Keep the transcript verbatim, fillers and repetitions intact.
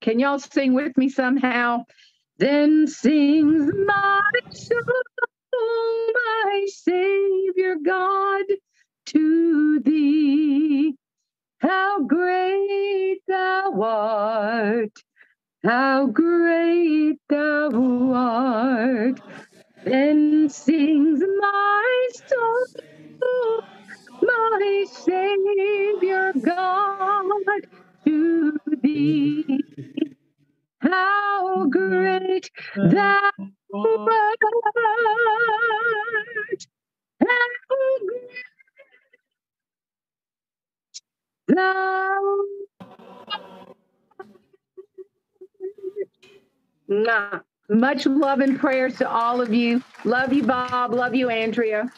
Can y'all sing with me somehow? Then sings my soul, my Savior God, to thee. How great thou art, how great thou art. Then sings my soul, my Savior God, to thee. How great thou art, how great thou art. Nah. Much love and prayers to all of you. Love you, Bob. Love you, Andrea.